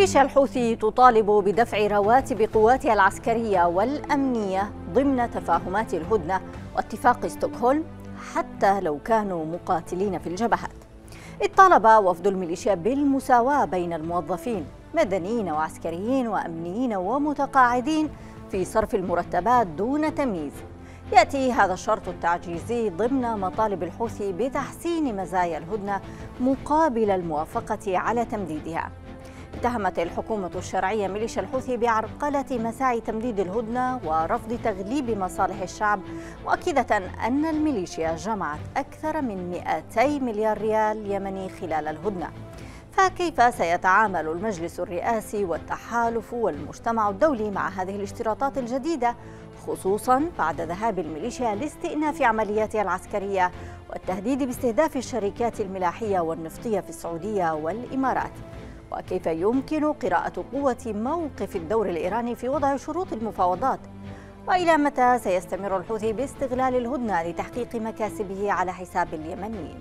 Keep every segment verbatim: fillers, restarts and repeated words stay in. ميليشيا الحوثي تطالب بدفع رواتب قواتها العسكرية والأمنية ضمن تفاهمات الهدنة واتفاق ستوكهولم حتى لو كانوا مقاتلين في الجبهات. اطالب وفد الميليشيا بالمساواة بين الموظفين مدنيين وعسكريين وأمنيين ومتقاعدين في صرف المرتبات دون تمييز. يأتي هذا الشرط التعجيزي ضمن مطالب الحوثي بتحسين مزايا الهدنة مقابل الموافقة على تمديدها. اتهمت الحكومة الشرعية ميليشيا الحوثي بعرقلة مساعي تمديد الهدنة ورفض تغليب مصالح الشعب، مؤكدة أن الميليشيا جمعت أكثر من مئتي مليار ريال يمني خلال الهدنة. فكيف سيتعامل المجلس الرئاسي والتحالف والمجتمع الدولي مع هذه الاشتراطات الجديدة، خصوصا بعد ذهاب الميليشيا لاستئناف عملياتها العسكرية والتهديد باستهداف الشركات الملاحية والنفطية في السعودية والإمارات؟ وكيف يمكن قراءة قوة موقف الدور الإيراني في وضع شروط المفاوضات؟ وإلى متى سيستمر الحوثي باستغلال الهدنة لتحقيق مكاسبه على حساب اليمنيين؟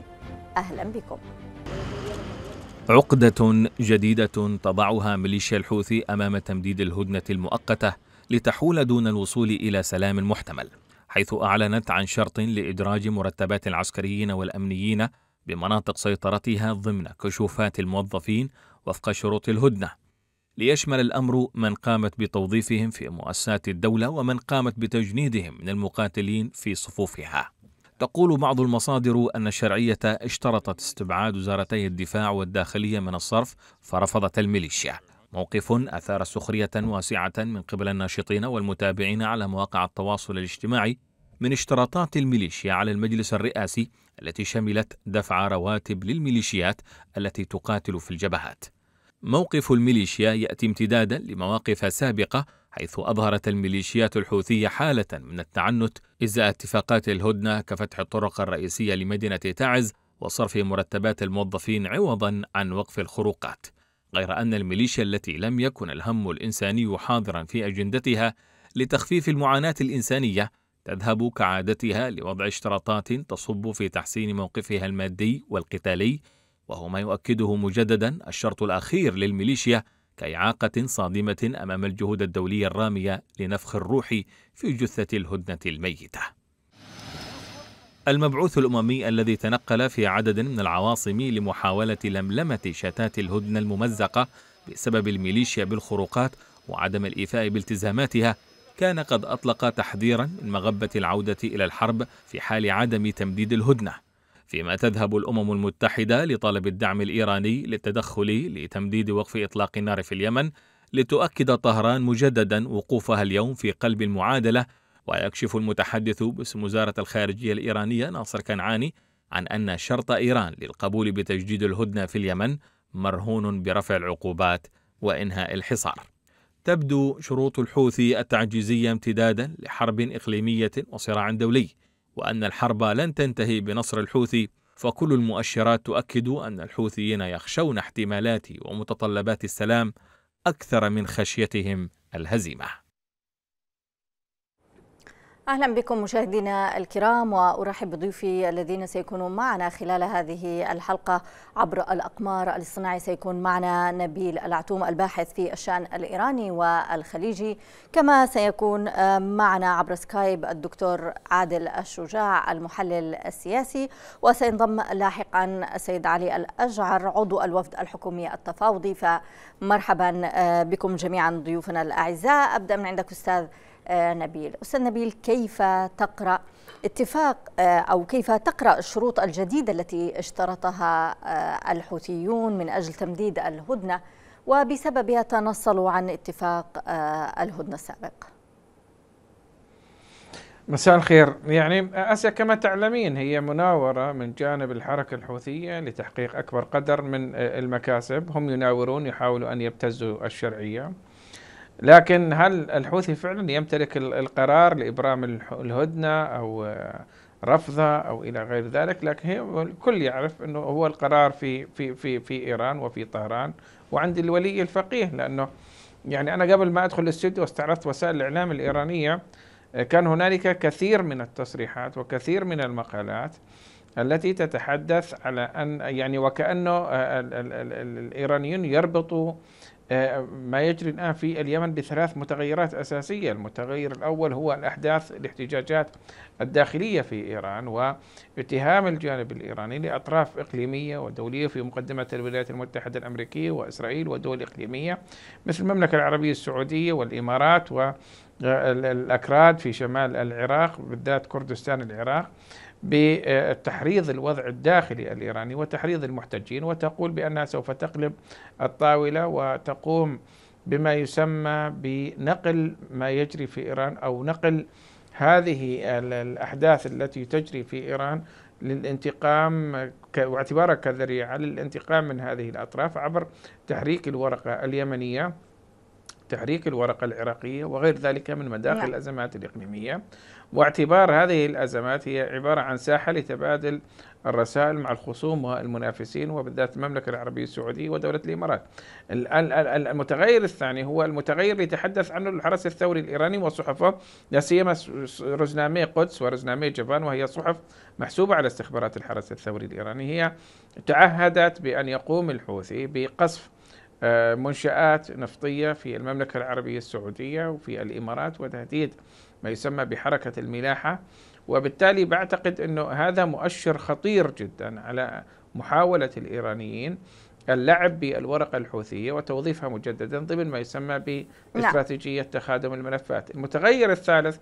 أهلا بكم. عقدة جديدة تضعها ميليشيا الحوثي أمام تمديد الهدنة المؤقتة لتحول دون الوصول إلى سلام محتمل، حيث أعلنت عن شرط لإدراج مرتبات العسكريين والأمنيين بمناطق سيطرتها ضمن كشوفات الموظفين وفق شروط الهدنة، ليشمل الأمر من قامت بتوظيفهم في مؤسسات الدولة ومن قامت بتجنيدهم من المقاتلين في صفوفها. تقول بعض المصادر أن الشرعية اشترطت استبعاد وزارتي الدفاع والداخلية من الصرف، فرفضت الميليشيا، موقف أثار سخرية واسعة من قبل الناشطين والمتابعين على مواقع التواصل الاجتماعي من اشتراطات الميليشيا على المجلس الرئاسي التي شملت دفع رواتب للميليشيات التي تقاتل في الجبهات. موقف الميليشيا يأتي امتدادا لمواقف سابقة، حيث أظهرت الميليشيات الحوثية حالة من التعنت إزاء اتفاقات الهدنة كفتح الطرق الرئيسية لمدينة تعز وصرف مرتبات الموظفين عوضا عن وقف الخروقات، غير أن الميليشيا التي لم يكن الهم الإنساني حاضرا في أجندتها لتخفيف المعاناة الإنسانية تذهب كعادتها لوضع اشتراطات تصب في تحسين موقفها المادي والقتالي، وهو ما يؤكده مجددا الشرط الأخير للميليشيا كإعاقة صادمة أمام الجهود الدولية الرامية لنفخ الروح في جثة الهدنة الميتة. المبعوث الأممي الذي تنقل في عدد من العواصم لمحاولة لملمة شتات الهدنة الممزقة بسبب الميليشيا بالخروقات وعدم الإيفاء بالتزاماتها كان قد أطلق تحذيرا من مغبة العودة إلى الحرب في حال عدم تمديد الهدنة، فيما تذهب الأمم المتحدة لطلب الدعم الإيراني للتدخل لتمديد وقف إطلاق النار في اليمن، لتؤكد طهران مجددا وقوفها اليوم في قلب المعادلة. ويكشف المتحدث باسم وزارة الخارجية الإيرانية ناصر كنعاني عن أن شرط إيران للقبول بتجديد الهدنة في اليمن مرهون برفع العقوبات وإنهاء الحصار. تبدو شروط الحوثي التعجيزية امتدادا لحرب إقليمية وصراع دولي، وأن الحرب لن تنتهي بنصر الحوثي، فكل المؤشرات تؤكد أن الحوثيين يخشون احتمالات ومتطلبات السلام أكثر من خشيتهم الهزيمة. أهلا بكم مشاهدينا الكرام، وأرحب بضيوفي الذين سيكونوا معنا خلال هذه الحلقة عبر الأقمار الاصطناعي. سيكون معنا نبيل العتوم الباحث في الشأن الإيراني والخليجي، كما سيكون معنا عبر سكايب الدكتور عادل الشجاع المحلل السياسي، وسينضم لاحقا السيد علي الأجعر عضو الوفد الحكومي التفاوضي. فمرحبا بكم جميعا ضيوفنا الأعزاء. أبدأ من عندك أستاذ نبيل. أستاذ نبيل، كيف تقرأ اتفاق أو كيف تقرأ الشروط الجديدة التي اشترطها الحوثيون من أجل تمديد الهدنة وبسببها تنصلوا عن اتفاق الهدنة السابق؟ مساء الخير. يعني آسيا كما تعلمين هي مناورة من جانب الحركة الحوثية لتحقيق أكبر قدر من المكاسب. هم يناورون، يحاولوا أن يبتزوا الشرعية، لكن هل الحوثي فعلا يمتلك القرار لإبرام الهدنة أو رفضها أو إلى غير ذلك؟ لكن الكل يعرف أنه هو القرار في في في في إيران وفي طهران وعند الولي الفقيه. لأنه يعني أنا قبل ما أدخل الاستوديو استعرضت وسائل الإعلام الإيرانية، كان هنالك كثير من التصريحات وكثير من المقالات التي تتحدث على أن يعني وكأنه الإيرانيون يربطوا ما يجري الآن في اليمن بثلاث متغيرات أساسية. المتغير الأول هو الأحداث الاحتجاجات الداخلية في إيران واتهام الجانب الإيراني لأطراف إقليمية ودولية في مقدمة الولايات المتحدة الأمريكية وإسرائيل ودول إقليمية مثل المملكة العربية السعودية والإمارات والأكراد في شمال العراق بالذات كردستان العراق بتحريض الوضع الداخلي الإيراني وتحريض المحتجين، وتقول بأنها سوف تقلب الطاولة وتقوم بما يسمى بنقل ما يجري في إيران أو نقل هذه الأحداث التي تجري في إيران للانتقام واعتبارها كذريعة للانتقام من هذه الأطراف عبر تحريك الورقة اليمنية، تحريك الورقة العراقية وغير ذلك من مداخل نعم. الأزمات الإقليمية، واعتبار هذه الأزمات هي عبارة عن ساحة لتبادل الرسائل مع الخصوم والمنافسين وبالذات المملكة العربية السعودية ودولة الإمارات. المتغير الثاني هو المتغير اللي يتحدث عنه الحرس الثوري الإيراني وصحفه، لا سيما رزنامي قدس ورزنامي جبان وهي صحف محسوبة على استخبارات الحرس الثوري الإيراني، هي تعهدت بأن يقوم الحوثي بقصف منشآت نفطية في المملكة العربية السعودية وفي الإمارات وتهديد ما يسمى بحركة الملاحة، وبالتالي بعتقد أنه هذا مؤشر خطير جدا على محاولة الإيرانيين اللعب بالورقة الحوثية وتوظيفها مجددا ضمن ما يسمى باستراتيجية تخادم الملفات. المتغير الثالث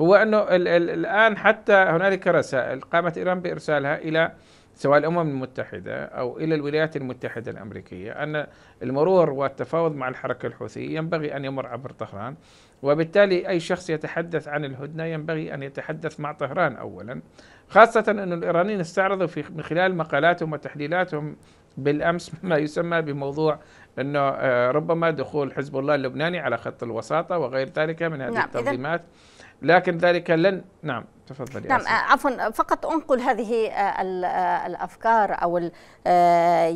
هو أنه ال ال الآن حتى هنالك رسائل قامت إيران بإرسالها إلى سواء الأمم المتحدة أو إلى الولايات المتحدة الأمريكية أن المرور والتفاوض مع الحركة الحوثية ينبغي أن يمر عبر طهران، وبالتالي أي شخص يتحدث عن الهدنة ينبغي أن يتحدث مع طهران أولا، خاصة أن الإيرانيين استعرضوا في من خلال مقالاتهم وتحليلاتهم بالأمس ما يسمى بموضوع أنه ربما دخول حزب الله اللبناني على خط الوساطة وغير ذلك من هذه نعم التنظيمات، لكن ذلك لن نعم تفضلي نعم عفوا فقط أنقل هذه الأفكار أو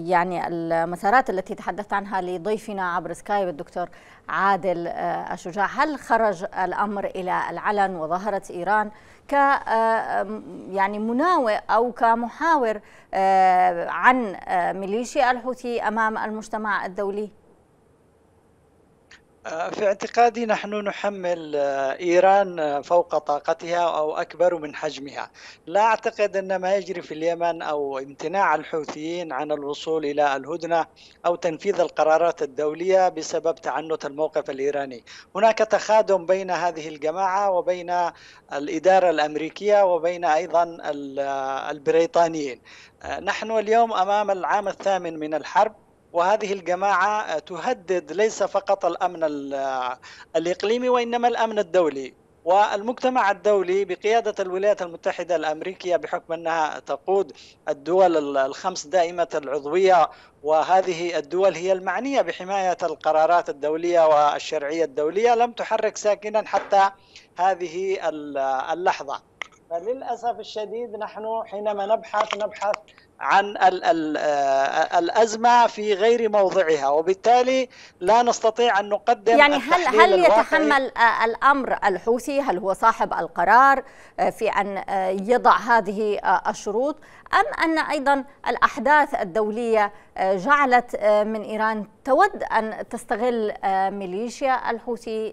يعني المسارات التي تحدثت عنها لضيفنا عبر سكايب الدكتور عادل الشجاع. هل خرج الأمر إلى العلن وظهرت إيران ك يعني مناوئ أو كمحاور عن ميليشيا الحوثي أمام المجتمع الدولي؟ في اعتقادي نحن نحمل إيران فوق طاقتها أو أكبر من حجمها. لا أعتقد أن ما يجري في اليمن أو امتناع الحوثيين عن الوصول إلى الهدنة أو تنفيذ القرارات الدولية بسبب تعنت الموقف الإيراني. هناك تخادم بين هذه الجماعة وبين الإدارة الأمريكية وبين أيضا البريطانيين. نحن اليوم أمام العام الثامن من الحرب، وهذه الجماعة تهدد ليس فقط الأمن الإقليمي وإنما الأمن الدولي، والمجتمع الدولي بقيادة الولايات المتحدة الأمريكية بحكم أنها تقود الدول الخمس دائمة العضوية، وهذه الدول هي المعنية بحماية القرارات الدولية والشرعية الدولية، لم تحرك ساكنا حتى هذه اللحظة. فللأسف الشديد نحن حينما نبحث نبحث عن ال ال الأزمة في غير موضعها، وبالتالي لا نستطيع أن نقدم يعني هل هل يتحمل الأمر الحوثي؟ هل هو صاحب القرار في أن يضع هذه الشروط، أم أن أيضا الأحداث الدولية جعلت من إيران تود أن تستغل ميليشيا الحوثي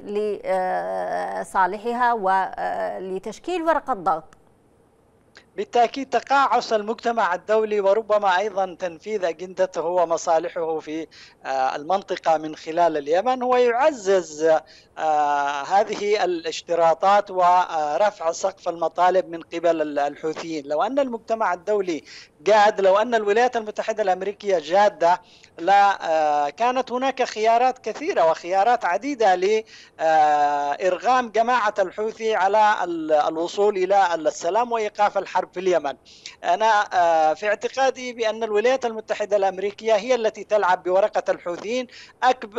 لصالحها ولتشكيل ورقة ضغط؟ بالتأكيد تقاعس المجتمع الدولي وربما أيضا تنفيذ أجندته ومصالحه في المنطقة من خلال اليمن، هو يعزز هذه الاشتراطات ورفع سقف المطالب من قبل الحوثيين. لو أن المجتمع الدولي جاد، لو أن الولايات المتحدة الأمريكية جادة، لا كانت هناك خيارات كثيرة وخيارات عديدة لإرغام جماعة الحوثي على الوصول إلى السلام وإيقاف الحرب في اليمن. أنا في اعتقادي بأن الولايات المتحدة الأمريكية هي التي تلعب بورقة الحوثيين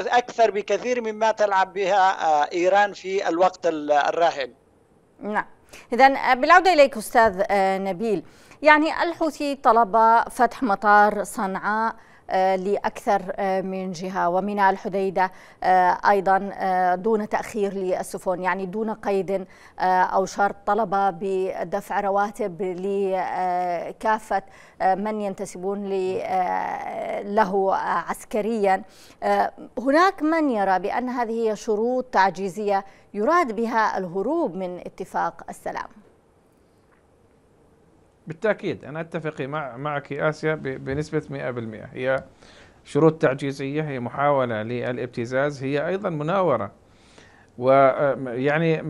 أكثر بكثير مما تلعب بها إيران في الوقت الراهن. نعم، إذن بالعودة إليك أستاذ نبيل، يعني الحوثي طلب فتح مطار صنعاء لأكثر من جهة، وميناء الحديدة أيضا دون تأخير للسفن، يعني دون قيد أو شرط، طلب بدفع رواتب لكافة من ينتسبون له عسكريا. هناك من يرى بأن هذه هي شروط تعجيزية يراد بها الهروب من اتفاق السلام. بالتأكيد أنا أتفق مع معك آسيا بنسبة مئة بالمئة، هي شروط تعجيزية، هي محاولة للابتزاز، هي أيضا مناورة. ويعني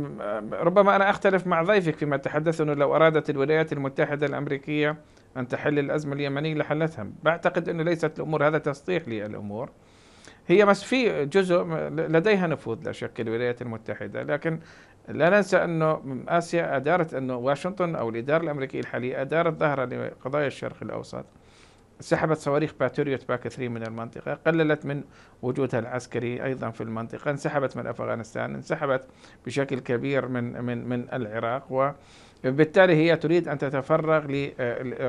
ربما أنا أختلف مع ضيفك فيما تحدث أنه لو أرادت الولايات المتحدة الأمريكية أن تحل الأزمة اليمنية لحلتها، بعتقد أنه ليست الأمور هذا تسطيح للأمور، هي مس في جزء لديها نفوذ لا شك الولايات المتحدة، لكن لا ننسى أنه آسيا أدارت، أنه واشنطن أو الإدارة الأمريكية الحالية أدارت ظهرها لقضايا الشرق الأوسط، سحبت صواريخ باتريوت باك ثلاثة من المنطقة، قللت من وجودها العسكري أيضا في المنطقة، انسحبت من أفغانستان، انسحبت بشكل كبير من من من العراق، وبالتالي هي تريد أن تتفرغ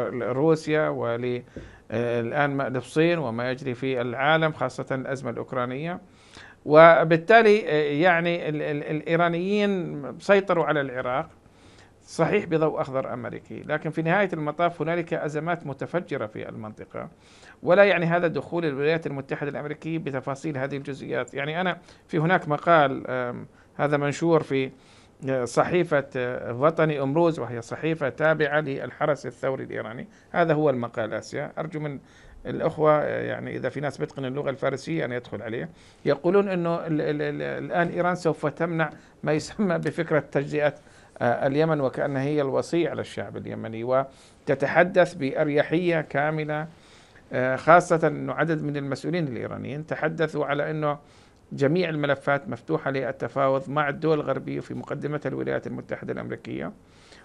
لروسيا ول الآن للصين وما يجري في العالم خاصة الأزمة الأوكرانية. وبالتالي يعني الإيرانيين سيطروا على العراق صحيح بضوء أخضر أمريكي، لكن في نهاية المطاف هنالك أزمات متفجرة في المنطقة، ولا يعني هذا دخول الولايات المتحدة الأمريكية بتفاصيل هذه الجزئيات. يعني أنا في هناك مقال هذا منشور في صحيفة وطني أمروز، وهي صحيفة تابعة للحرس الثوري الإيراني، هذا هو المقال آسيا، أرجو من الأخوة يعني إذا في ناس بتقن اللغة الفارسية أن يدخل عليه. يقولون أنه ال ال ال الآن إيران سوف تمنع ما يسمى بفكرة تجزئة اليمن وكأنها هي الوصية على الشعب اليمني، وتتحدث بأريحية كاملة، خاصة أنه عدد من المسؤولين الإيرانيين تحدثوا على أنه جميع الملفات مفتوحة للتفاوض مع الدول الغربية وفي مقدمة الولايات المتحدة الأمريكية،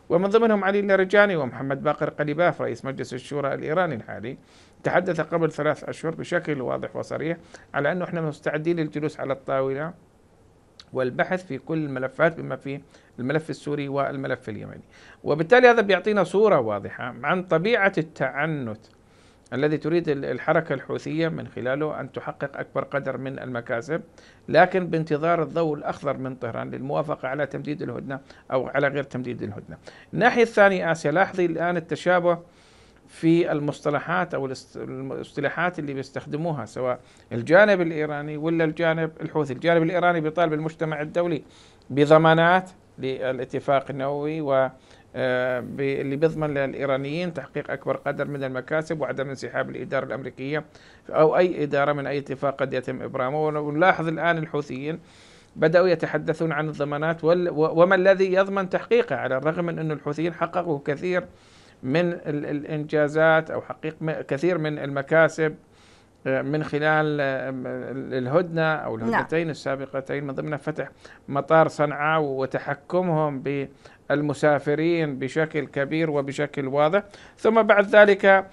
ومن ضمنهم علي لاريجاني ومحمد باقر قليباف رئيس مجلس الشورى الإيراني الحالي، تحدث قبل ثلاث أشهر بشكل واضح وصريح على أنه إحنا مستعدين للجلوس على الطاولة والبحث في كل الملفات بما في الملف السوري والملف اليمني. وبالتالي هذا بيعطينا صورة واضحة عن طبيعة التعنت الذي تريد الحركة الحوثية من خلاله أن تحقق أكبر قدر من المكاسب، لكن بانتظار الضوء الأخضر من طهران للموافقة على تمديد الهدنة أو على غير تمديد الهدنة. الناحية الثانية آسيا، لاحظي الآن التشابه في المصطلحات أو الاصطلاحات اللي بيستخدموها سواء الجانب الإيراني ولا الجانب الحوثي. الجانب الإيراني بيطالب المجتمع الدولي بضمانات للاتفاق النووي و اللي بيضمن للإيرانيين تحقيق أكبر قدر من المكاسب وعدم انسحاب الإدارة الأمريكية أو أي إدارة من أي اتفاق قد يتم إبرامه. ونلاحظ الآن الحوثيين بدأوا يتحدثون عن الضمانات وما الذي يضمن تحقيقه، على الرغم من أن الحوثيين حققوا كثير من الإنجازات أو حقق كثير من المكاسب من خلال الهدنة أو الهدنتين السابقتين، من ضمنها فتح مطار صنعاء وتحكمهم ب المسافرين بشكل كبير وبشكل واضح، ثم بعد ذلك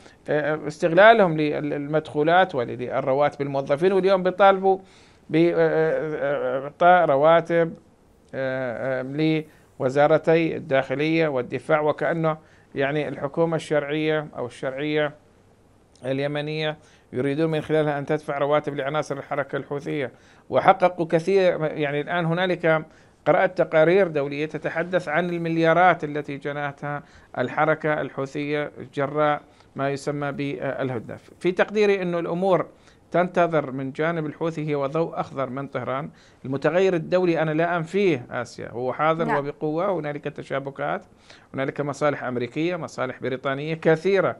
استغلالهم للمدخولات وللرواتب الموظفين، واليوم بيطالبوا بإعطاء رواتب لوزارتي الداخلية والدفاع، وكأنه يعني الحكومة الشرعية أو الشرعية اليمنية يريدون من خلالها أن تدفع رواتب لعناصر الحركة الحوثية. وحققوا كثير، يعني الآن هنالك قرأت تقارير دولية تتحدث عن المليارات التي جناتها الحركة الحوثية جراء ما يسمى بالهدنة. في تقديري أن الأمور تنتظر من جانب الحوثي هي وضوء أخضر من طهران. المتغير الدولي أنا لا أنفيه آسيا، هو حاضر لا. وبقوة، هنالك تشابكات، هنالك مصالح أمريكية، مصالح بريطانية كثيرة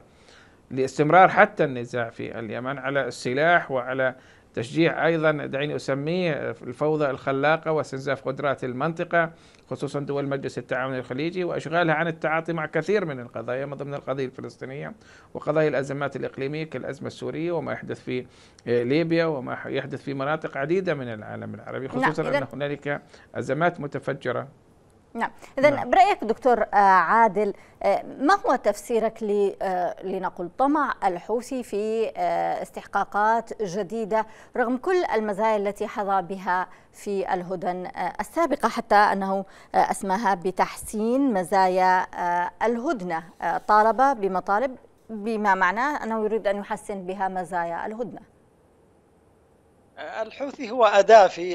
لاستمرار حتى النزاع في اليمن على السلاح وعلى تشجيع أيضا دعيني أسميه الفوضى الخلاقة واستنزاف قدرات المنطقة خصوصا دول مجلس التعاون الخليجي، وإشغالها عن التعاطي مع كثير من القضايا من ضمن القضية الفلسطينية وقضايا الأزمات الإقليمية كالأزمة السورية وما يحدث في ليبيا وما يحدث في مناطق عديدة من العالم العربي، خصوصا أن هنالك أزمات متفجرة. نعم، إذن برأيك دكتور عادل، ما هو تفسيرك لنقل طمع الحوثي في استحقاقات جديدة رغم كل المزايا التي حظى بها في الهدن السابقة، حتى أنه أسماها بتحسين مزايا الهدنة، طالب بمطالب بما معناه أنه يريد أن يحسن بها مزايا الهدنة. الحوثي هو أداة في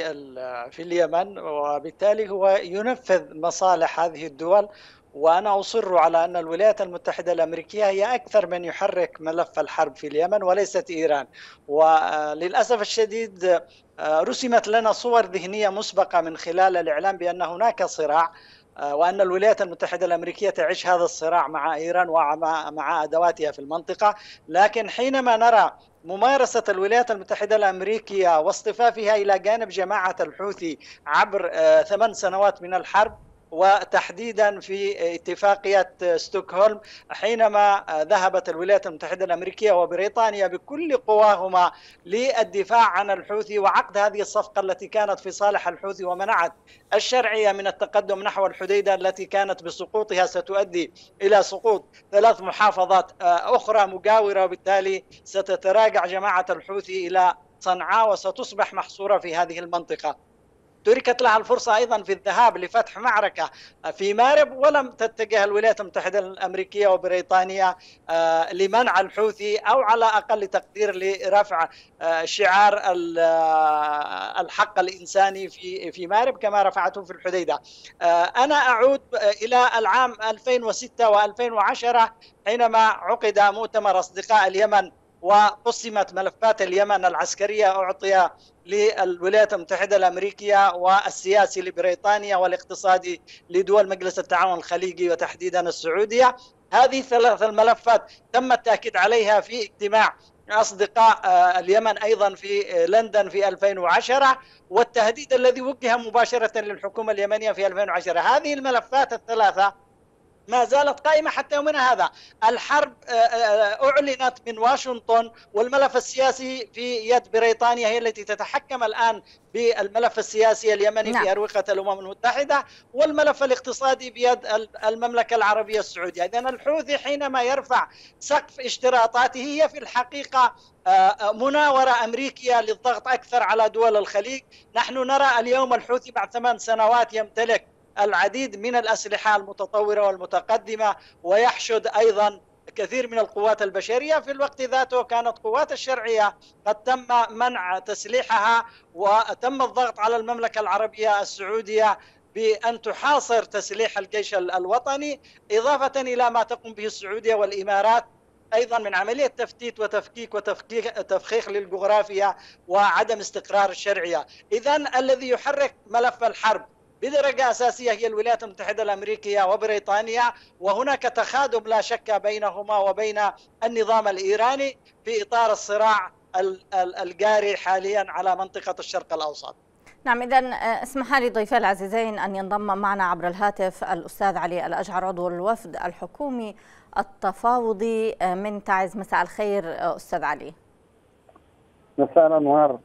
في اليمن، وبالتالي هو ينفذ مصالح هذه الدول. وأنا أصر على أن الولايات المتحدة الأمريكية هي أكثر من يحرك ملف الحرب في اليمن وليست إيران. وللأسف الشديد رسمت لنا صور ذهنية مسبقة من خلال الإعلام بأن هناك صراع، وأن الولايات المتحدة الأمريكية تعيش هذا الصراع مع إيران ومع أدواتها في المنطقة. لكن حينما نرى ممارسة الولايات المتحدة الأمريكية واصطفافها إلى جانب جماعة الحوثي عبر ثمان سنوات من الحرب، وتحديدا في اتفاقية ستوكهولم حينما ذهبت الولايات المتحدة الأمريكية وبريطانيا بكل قواهما للدفاع عن الحوثي وعقد هذه الصفقة التي كانت في صالح الحوثي ومنعت الشرعية من التقدم نحو الحديدة التي كانت بسقوطها ستؤدي إلى سقوط ثلاث محافظات أخرى مجاورة، وبالتالي ستتراجع جماعة الحوثي إلى صنعاء وستصبح محصورة في هذه المنطقة. تركت لها الفرصة أيضا في الذهاب لفتح معركة في مارب، ولم تتجه الولايات المتحدة الأمريكية وبريطانيا لمنع الحوثي أو على أقل تقدير لرفع شعار الحق الإنساني في في مارب كما رفعته في الحديدة. أنا أعود إلى العام ألفين وستة وألفين وعشرة حينما عقد مؤتمر أصدقاء اليمن وقسمت ملفات اليمن العسكرية، أعطي للولايات المتحدة الأمريكية والسياسي لبريطانيا والاقتصادي لدول مجلس التعاون الخليجي وتحديدا السعودية. هذه الثلاث الملفات تم التأكيد عليها في اجتماع أصدقاء اليمن أيضا في لندن في ألفين وعشرة، والتهديد الذي وجه مباشرة للحكومة اليمنية في ألفين وعشرة. هذه الملفات الثلاثة ما زالت قائمة حتى يومنا هذا. الحرب أعلنت من واشنطن، والملف السياسي في يد بريطانيا هي التي تتحكم الآن بالملف السياسي اليمني نعم. في أروقة الأمم المتحدة، والملف الاقتصادي بيد المملكة العربية السعودية. إذن الحوثي حينما يرفع سقف اشتراطاته هي في الحقيقة مناورة أمريكية للضغط أكثر على دول الخليج. نحن نرى اليوم الحوثي بعد ثمان سنوات يمتلك العديد من الأسلحة المتطورة والمتقدمة، ويحشد أيضا كثير من القوات البشرية. في الوقت ذاته كانت قوات الشرعية قد تم منع تسليحها، وتم الضغط على المملكة العربية السعودية بأن تحاصر تسليح الجيش الوطني، إضافة إلى ما تقوم به السعودية والإمارات أيضا من عملية تفتيت وتفكيك وتفخيخ للجغرافيا وعدم استقرار الشرعية. إذن الذي يحرك ملف الحرب بدرجة أساسية هي الولايات المتحدة الأمريكية وبريطانيا، وهناك تخادم لا شك بينهما وبين النظام الإيراني في إطار الصراع الجاري حاليا على منطقة الشرق الأوسط. نعم، إذن اسمح لي ضيفي العزيزين أن ينضم معنا عبر الهاتف الأستاذ علي الأجعر عضو الوفد الحكومي التفاوضي من تعز. مساء الخير أستاذ علي. مساء النور.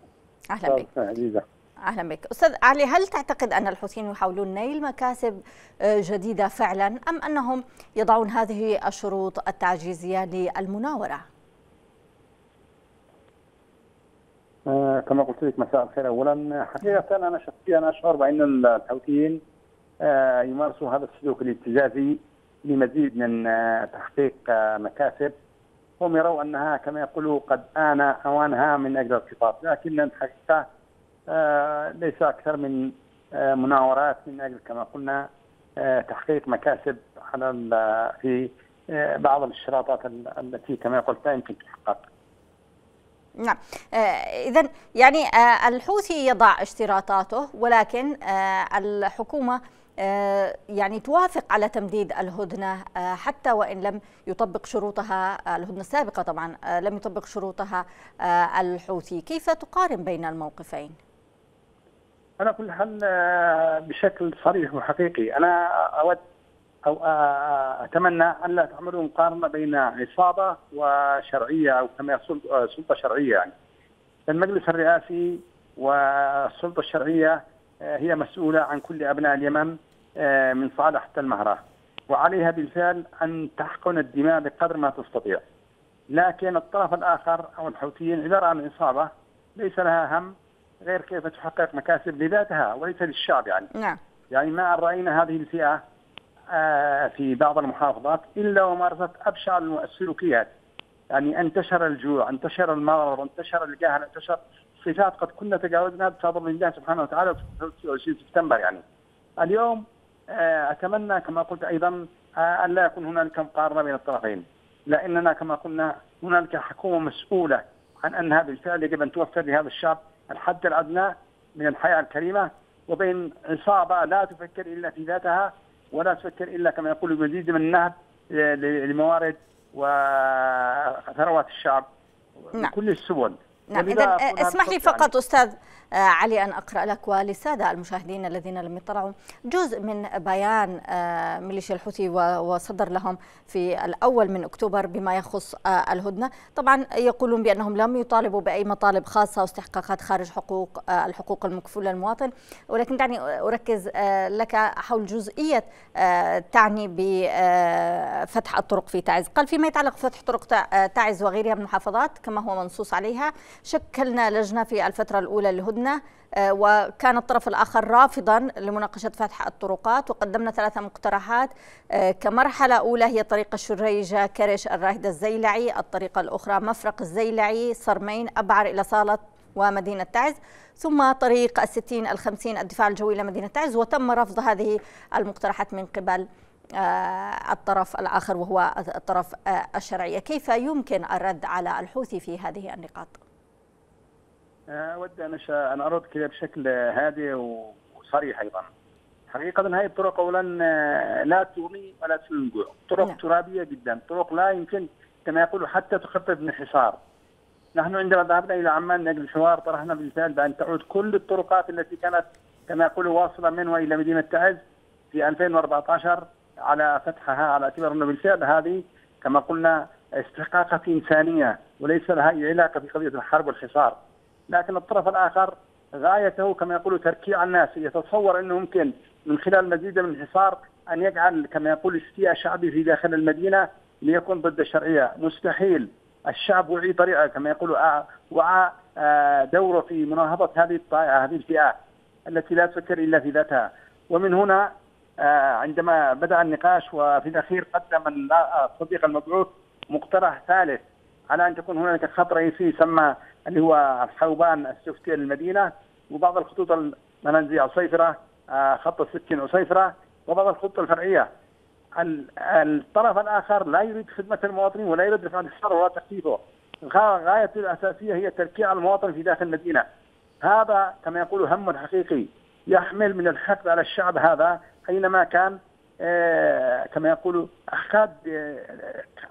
أهلا بك. أهلا بك أستاذ علي. هل تعتقد أن الحوثيين يحاولون نيل مكاسب جديدة فعلا، أم أنهم يضعون هذه الشروط التعجيزية للمناورة؟ آه كما قلت لك مساء الخير. أولا حقيقة أنا شخصيا أشعر بأن الحوثيين آه يمارسوا هذا السلوك الابتزازي لمزيد من آه تحقيق آه مكاسب. هم يروا أنها كما يقولوا قد آن أوانها من أجل الخطاب، لكن الحقيقة آه ليس أكثر من آه مناورات من أجل كما قلنا آه تحقيق مكاسب على في آه بعض الاشتراطات التي كما قلت لا يمكن تحقق. نعم، آه إذن يعني آه الحوثي يضع اشتراطاته، ولكن آه الحكومة آه يعني توافق على تمديد الهدنة آه حتى وإن لم يطبق شروطها الهدنة السابقة طبعا آه لم يطبق شروطها آه الحوثي. كيف تقارن بين الموقفين؟ على كل حال بشكل صريح وحقيقي أنا أود أو أتمنى أن لا تعملوا مقارنة بين عصابة وشرعية أو كما سلطة شرعية. يعني المجلس الرئاسي والسلطة الشرعية هي مسؤولة عن كل أبناء اليمن من صعدة حتى المهرة، وعليها بالفعل أن تحقن الدماء بقدر ما تستطيع. لكن الطرف الآخر أو الحوثيين عبارة عن عصابة ليس لها هم غير كيف تحقق مكاسب لذاتها وليس للشعب. يعني نعم. يعني ما رأينا هذه الفئة في بعض المحافظات إلا ومارست أبشع السلوكيات يعني انتشر الجوع، انتشر المرض، انتشر الجهل، انتشر صفات قد كنا تجاوزناها بفضل الله سبحانه وتعالى في ثلاثة وعشرين سبتمبر. يعني اليوم اتمنى كما قلت ايضا ان لا يكون هنالك مقارنه بين الطرفين، لاننا كما قلنا هنالك حكومه مسؤوله عن انها بالفعل يجب ان توفر لهذا الشعب الحد الادنى من الحياه الكريمه، وبين عصابه لا تفكر الا في ذاتها ولا تفكر الا كما يقول المزيد من النهب لموارد وثروات الشعب بكل السبل. نعم، إذن اسمح لي فقط أستاذ علي أن أقرأ لك وللسادة المشاهدين الذين لم يطلعوا جزء من بيان ميليشيا الحوثي وصدر لهم في الأول من أكتوبر بما يخص الهدنة. طبعا يقولون بأنهم لم يطالبوا بأي مطالب خاصة واستحقاقات خارج حقوق الحقوق المكفولة للمواطن، ولكن دعني أركز لك حول جزئية تعني بفتح الطرق في تعز. قال فيما يتعلق بفتح طرق تعز وغيرها من المحافظات كما هو منصوص عليها، شكلنا لجنة في الفترة الأولى للهدنة وكان الطرف الآخر رافضا لمناقشة فتح الطرقات، وقدمنا ثلاثة مقترحات كمرحلة أولى هي طريق الشريجة كرش الراهدة الزيلعي، الطريقة الأخرى مفرق الزيلعي صرمين أبعر إلى صالة ومدينة تعز، ثم طريق الستين الخمسين الدفاع الجوي إلى مدينة تعز، وتم رفض هذه المقترحات من قبل الطرف الآخر وهو الطرف الشرعي. كيف يمكن الرد على الحوثي في هذه النقاط؟ أود أن أن أرد كده بشكل هادئ وصريح أيضا. حقيقة هذه الطرق أولا لا تغني ولا تنجع، طرق لا. ترابية جدا، طرق لا يمكن كما يقولوا حتى تخطط من حصار. نحن عندما ذهبنا إلى عمان نجل الحوار طرحنا بالفعل بأن تعود كل الطرقات التي كانت كما يقولوا واصلة من وإلى مدينة تعز في ألفين وأربعة عشر على فتحها، على اعتبار أنه بالفعل هذه كما قلنا استحقاقات إنسانية وليس لها أي علاقة بقضية الحرب والحصار. لكن الطرف الآخر غايته كما يقولوا تركيع الناس، يتصور أنه ممكن من خلال مزيد من الحصار أن يجعل كما يقول استياء شعبي في داخل المدينة ليكون ضد الشرعية. مستحيل، الشعب وعي طريقة كما يقولوا وعى دوره في مناهضة هذه الطائعة، هذه الفئة التي لا تفكر إلا في ذاتها. ومن هنا عندما بدأ النقاش وفي الأخير قدم الصديق المبعوث مقترح ثالث على أن تكون هناك خط رئيسي يسمى اللي هو الحوبان السفتية للمدينة، وبعض الخطوط المنازل عصيفرة، خط السكن عصيفرة، وبعض الخطوط الفرعية. الطرف الآخر لا يريد خدمة المواطنين ولا يريد رفع الحصار ولا تخفيفه، غايته الأساسية هي تركيع المواطن في داخل المدينة. هذا كما يقولوا هم حقيقي يحمل من الحقد على الشعب هذا أينما كان، كما يقولوا أحقاد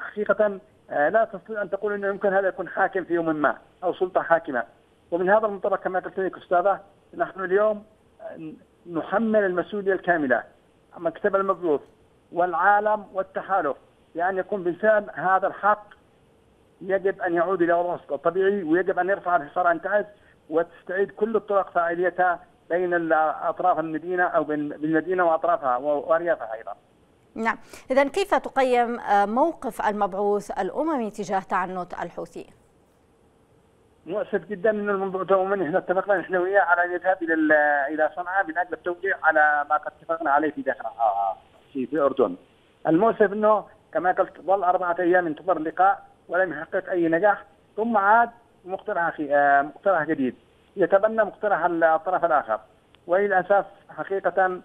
حقيقة لا تستطيع أن تقول أنه يمكن هذا يكون حاكم في يوم ما أو سلطة حاكمة. ومن هذا المنطلق كما قلت لك أستاذة، نحن اليوم نحمل المسؤولية الكاملة مكتب المبعوث والعالم والتحالف لأن يكون بالفعل هذا الحق يجب أن يعود إلى وضعه الطبيعي، ويجب أن يرفع الحصار عن تعز وتستعيد كل الطرق فاعليتها بين أطراف المدينة أو بين المدينة وأطرافها وأريافها أيضا. نعم، إذن كيف تقيم موقف المبعوث الأممي تجاه تعنت الحوثي؟ مؤسف جدا أن المبعوث الأممي احنا اتفقنا نحن وياه على أن يذهب إلى إلى صنعاء من أجل التوقيع على ما قد اتفقنا عليه في داخل في في الأردن. المؤسف أنه كما قلت ظل أربعة أيام انتظر اللقاء ولم يحقق أي نجاح، ثم عاد مقترح مقترح جديد يتبنى مقترح الطرف الآخر، وهي الأساس حقيقة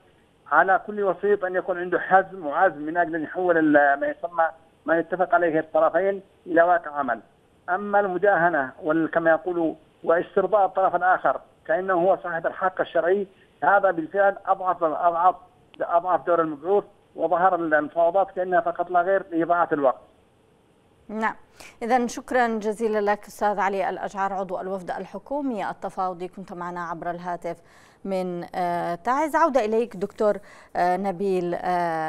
على كل وسيط ان يكون عنده حزم وعزم من اجل ان يحول ما يسمى ما يتفق عليه الطرفين الى واقع عمل. اما المداهنه وكما يقولوا واسترضاء الطرف الاخر كانه هو صاحب الحق الشرعي، هذا بالفعل اضعف اضعف اضعف دور المبعوث، وظهر المفاوضات كانها فقط لا غير لاضاعه الوقت. نعم، إذن شكرا جزيلا لك أستاذ علي الأجعر عضو الوفد الحكومي التفاوضي، كنت معنا عبر الهاتف من تعز. عودة إليك دكتور نبيل.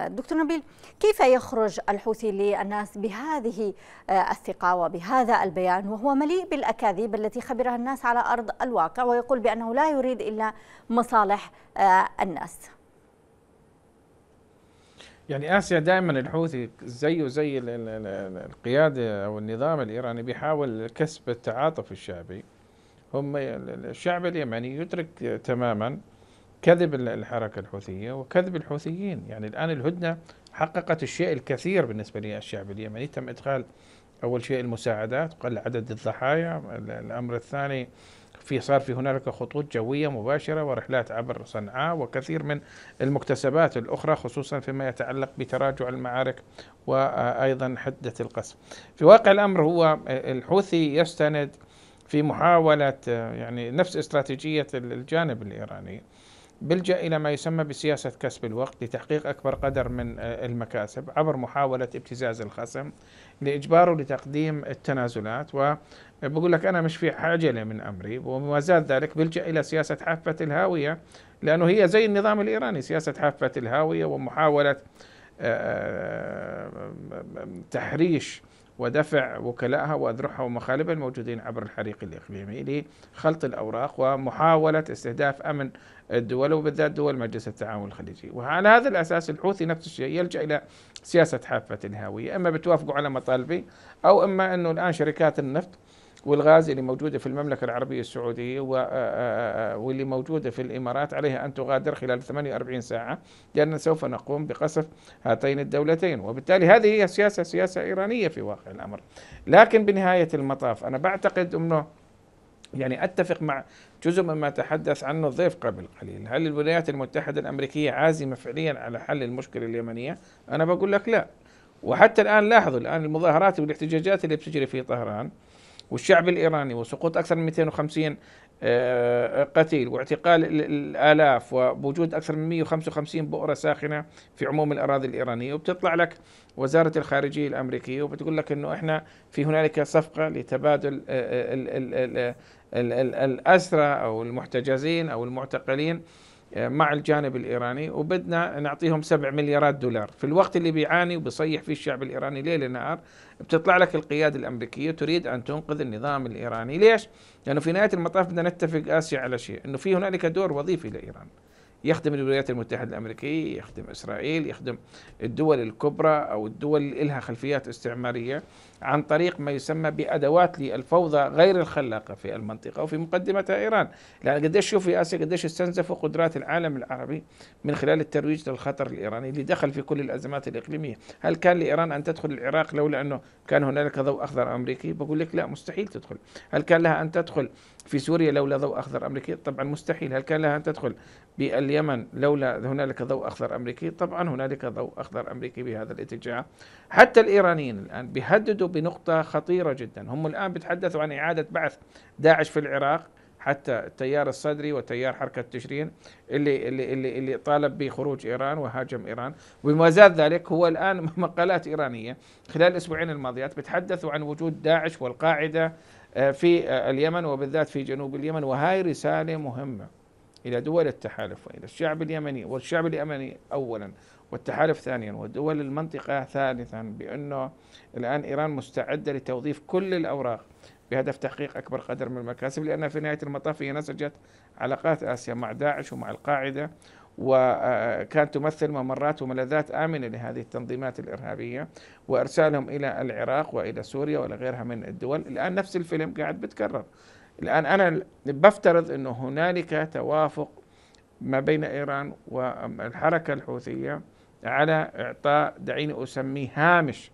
دكتور نبيل، كيف يخرج الحوثي للناس بهذه الثقة وبهذا البيان وهو مليء بالأكاذيب التي خبرها الناس على أرض الواقع، ويقول بأنه لا يريد إلا مصالح الناس؟ يعني آسيا دائما الحوثي زيه زي القيادة أو النظام الإيراني بيحاول كسب التعاطف الشعبي. هم الشعب اليمني يدرك تماما كذب الحركة الحوثية وكذب الحوثيين. يعني الآن الهدنة حققت الشيء الكثير بالنسبة للشعب اليمني، تم إدخال أول شيء المساعدات، قل عدد الضحايا. الأمر الثاني في صار في هنالك خطوط جوية مباشرة ورحلات عبر صنعاء وكثير من المكتسبات الأخرى، خصوصا فيما يتعلق بتراجع المعارك وأيضا حدة القصف. في واقع الأمر هو الحوثي يستند في محاولة يعني نفس استراتيجية الجانب الإيراني بلجأ إلى ما يسمى بسياسة كسب الوقت لتحقيق أكبر قدر من المكاسب عبر محاولة ابتزاز الخصم لإجباره لتقديم التنازلات، وبقول لك أنا مش في حاجة من أمري. وموازاة ذلك بلجأ إلى سياسة حافة الهاوية، لأنه هي زي النظام الإيراني سياسة حافة الهاوية ومحاولة تحريش ودفع وكلائها وأذرعها ومخالبها الموجودين عبر الحريق الإقليمي لخلط الأوراق ومحاولة استهداف أمن الدول وبالذات دول مجلس التعاون الخليجي. وعلى هذا الأساس الحوثي نفس الشيء يلجأ إلى سياسة حافة الهاوية، إما بتوافقوا على مطالبي أو إما أنه الآن شركات النفط والغاز اللي موجودة في المملكة العربية السعودية واللي موجودة في الإمارات عليها أن تغادر خلال ثمانية وأربعين ساعة، لأن سوف نقوم بقصف هاتين الدولتين. وبالتالي هذه هي سياسة سياسة إيرانية في واقع الأمر. لكن بنهاية المطاف أنا بعتقد أنه يعني أتفق مع جزء مما تحدث عنه الضيف قبل قليل. هل الولايات المتحدة الأمريكية عازمة فعليا على حل المشكلة اليمنية؟ أنا بقول لك لا. وحتى الآن لاحظوا الآن المظاهرات والاحتجاجات اللي بتجري في طهران والشعب الإيراني وسقوط أكثر من مئتين وخمسين قتيل واعتقال الآلاف ووجود أكثر من مئة وخمسة وخمسين بؤرة ساخنة في عموم الأراضي الإيرانية، وبتطلع لك وزارة الخارجية الأمريكية وبتقول لك أنه إحنا في هنالك صفقة لتبادل الأسرى أو المحتجزين أو المعتقلين مع الجانب الإيراني وبدنا نعطيهم سبعة مليارات دولار. في الوقت اللي بيعاني وبيصيح فيه الشعب الإيراني ليل نهار بتطلع لك القيادة الأمريكية تريد أن تنقذ النظام الإيراني. ليش؟ لأنه يعني في نهاية المطاف بدنا نتفق آسيا على شيء، أنه في هنالك دور وظيفي لإيران يخدم الولايات المتحدة الأمريكية، يخدم إسرائيل، يخدم الدول الكبرى أو الدول اللي لها خلفيات استعمارية عن طريق ما يسمى بأدوات للفوضى غير الخلاقة في المنطقة وفي مقدمتها إيران. لأن قديش شوف في آسيا قديش استنزفوا قدرات العالم العربي من خلال الترويج للخطر الإيراني اللي دخل في كل الأزمات الإقليمية. هل كان لإيران أن تدخل العراق لولا أنه كان هنالك ضوء أخضر أمريكي؟ بقول لك لا، مستحيل تدخل. هل كان لها أن تدخل في سوريا لولا ضوء أخضر أمريكي؟ طبعا مستحيل. هل كان لها أن تدخل باليمن لولا هنالك ضوء أخضر أمريكي؟ طبعا هنالك ضوء أخضر أمريكي بهذا الاتجاه. حتى الإيرانيين الآن بيهددوا بنقطة خطيرة جدا. هم الآن بيتحدثوا عن إعادة بعث داعش في العراق، حتى التيار الصدري وتيار حركة تشرين اللي اللي اللي, اللي طالب بخروج إيران وهاجم إيران. وبموازاة ذلك هو الآن مقالات إيرانية خلال الأسبوعين الماضيات بتحدثوا عن وجود داعش والقاعدة في اليمن وبالذات في جنوب اليمن. وهاي رسالة مهمة إلى دول التحالف وإلى الشعب اليمني، والشعب اليمني أولا والتحالف ثانيا ودول المنطقة ثالثا، بأنه الآن إيران مستعدة لتوظيف كل الأوراق بهدف تحقيق أكبر قدر من المكاسب، لأنها في نهاية المطاف هي نسجت علاقات آسيا مع داعش ومع القاعدة وكانت تمثل ممرات وملاذات آمنة لهذه التنظيمات الإرهابية وإرسالهم إلى العراق وإلى سوريا وإلى غيرها من الدول. الآن نفس الفيلم قاعد بتكرر. الآن أنا بفترض أنه هنالك توافق ما بين إيران والحركة الحوثية على إعطاء دعيني أسميه هامش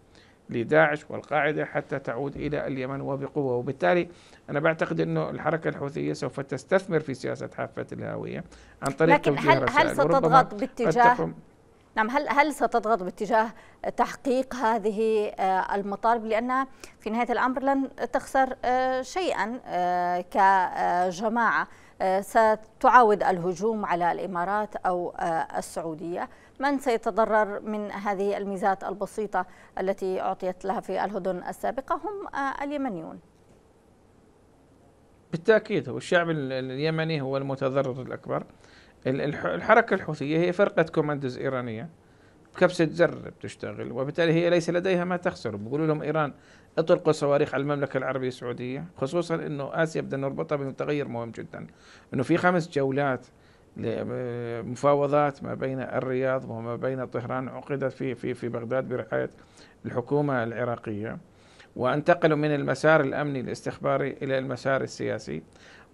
لداعش والقاعدة حتى تعود إلى اليمن وبقوة. وبالتالي أنا بعتقد أنه الحركة الحوثية سوف تستثمر في سياسة حافة الهاوية عن طريق توجيه رسائل. لكن هل ستضغط باتجاه نعم هل هل ستضغط باتجاه تحقيق هذه المطالب؟ لأنها في نهاية الأمر لن تخسر شيئا كجماعة. ستعاود الهجوم على الإمارات أو السعودية. من سيتضرر من هذه الميزات البسيطة التي أعطيت لها في الهدن السابقة؟ هم اليمنيون. بالتأكيد هو الشعب اليمني هو المتضرر الأكبر. الحركة الحوثية هي فرقة كوماندوز إيرانية بكبسة زر بتشتغل، وبالتالي هي ليس لديها ما تخسر. بيقولوا لهم إيران اطلقوا صواريخ على المملكة العربية السعودية، خصوصا أنه آسيا بدنا نربطها بمتغير مهم جدا، أنه في خمس جولات مفاوضات ما بين الرياض وما بين طهران عقدت في في في بغداد برعاية الحكومة العراقية، وانتقلوا من المسار الأمني الاستخباري إلى المسار السياسي،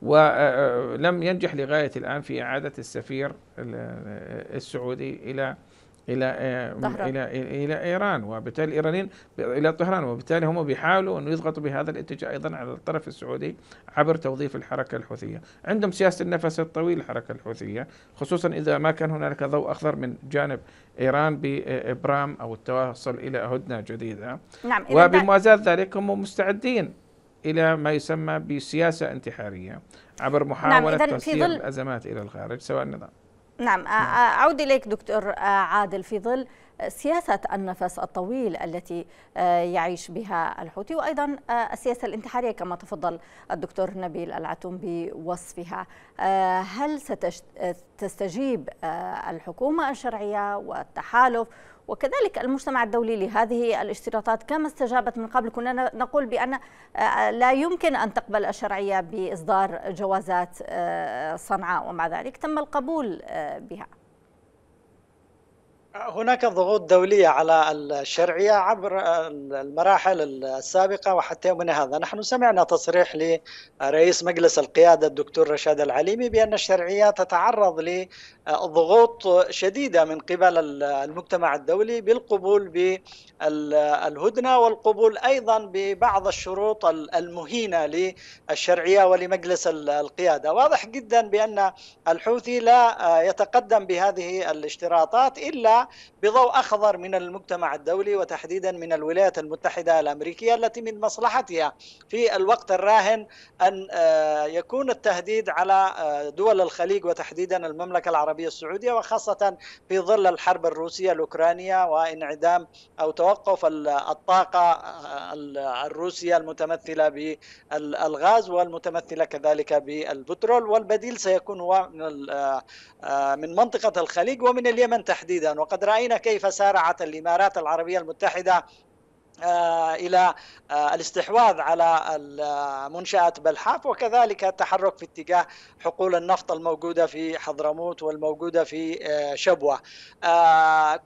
ولم ينجح لغاية الآن في إعادة السفير السعودي إلى إلى إلى إلى إيران، وبالتالي الإيرانيين إلى طهران، وبالتالي هم بيحاولوا أنه يضغطوا بهذا الاتجاه أيضا على الطرف السعودي عبر توظيف الحركة الحوثية. عندهم سياسة النفس الطويل الحركة الحوثية، خصوصا إذا ما كان هنالك ضوء أخضر من جانب إيران بإبرام أو التواصل إلى هدنة جديدة. نعم. وبموازاة ذلك هم مستعدين إلى ما يسمى بسياسة انتحارية عبر محاولة نعم توسيع ظل... الأزمات إلى الخارج سواء النظام. نعم. أعود إليك دكتور عادل، في ظل سياسة النفس الطويل التي يعيش بها الحوثي وأيضا السياسة الانتحارية كما تفضل الدكتور نبيل العتوم بوصفها، هل ستستجيب الحكومة الشرعية والتحالف وكذلك المجتمع الدولي لهذه الاشتراطات كما استجابت من قبل؟ كنا نقول بأن لا يمكن أن تقبل الشرعية بإصدار جوازات صنعاء ومع ذلك تم القبول بها. هناك ضغوط دولية على الشرعية عبر المراحل السابقة وحتى من هذا. نحن سمعنا تصريح لرئيس مجلس القيادة الدكتور رشاد العليمي بأن الشرعية تتعرض لضغوط شديدة من قبل المجتمع الدولي بالقبول بالهدنة والقبول أيضا ببعض الشروط المهينة للشرعية ولمجلس القيادة. واضح جدا بأن الحوثي لا يتقدم بهذه الاشتراطات إلا بضوء أخضر من المجتمع الدولي وتحديدا من الولايات المتحدة الأمريكية، التي من مصلحتها في الوقت الراهن أن يكون التهديد على دول الخليج وتحديدا المملكة العربية السعودية، وخاصة في ظل الحرب الروسية الأوكرانية وانعدام أو توقف الطاقة الروسية المتمثلة بالغاز والمتمثلة كذلك بالبترول، والبديل سيكون هو من منطقة الخليج ومن اليمن تحديدا. وقد رأينا كيف سارعت الإمارات العربية المتحدة إلى الاستحواذ على منشأة بلحاف، وكذلك التحرك في اتجاه حقول النفط الموجودة في حضرموت والموجودة في شبوة.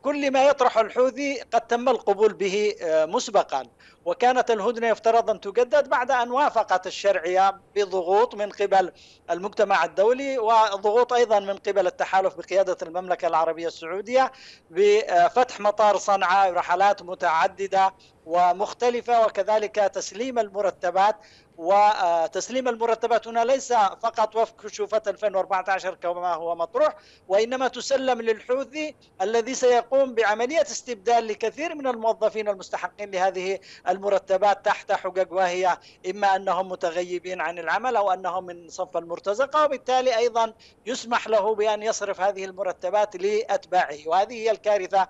كل ما يطرح الحوثي قد تم القبول به مسبقا، وكانت الهدنة يفترض أن تجدد بعد أن وافقت الشرعية بضغوط من قبل المجتمع الدولي وضغوط أيضا من قبل التحالف بقيادة المملكة العربية السعودية بفتح مطار صنعاء، رحلات متعددة ومختلفة، وكذلك تسليم المرتبات. وتسليم المرتبات هنا ليس فقط وفق كشوفات ألفين وأربعة عشر كما هو مطروح، وإنما تسلم للحوثي الذي سيقوم بعملية استبدال لكثير من الموظفين المستحقين لهذه المرتبات تحت حجج وهي إما أنهم متغيبين عن العمل أو أنهم من صف المرتزقة، وبالتالي أيضا يسمح له بأن يصرف هذه المرتبات لأتباعه. وهذه هي الكارثة